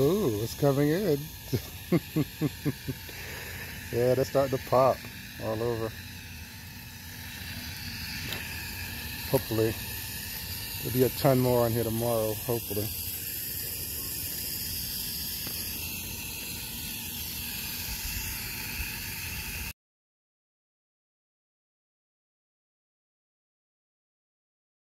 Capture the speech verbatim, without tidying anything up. Ooh, it's coming in. Yeah, they're starting to pop all over. Hopefully, there'll be a ton more on here tomorrow, hopefully.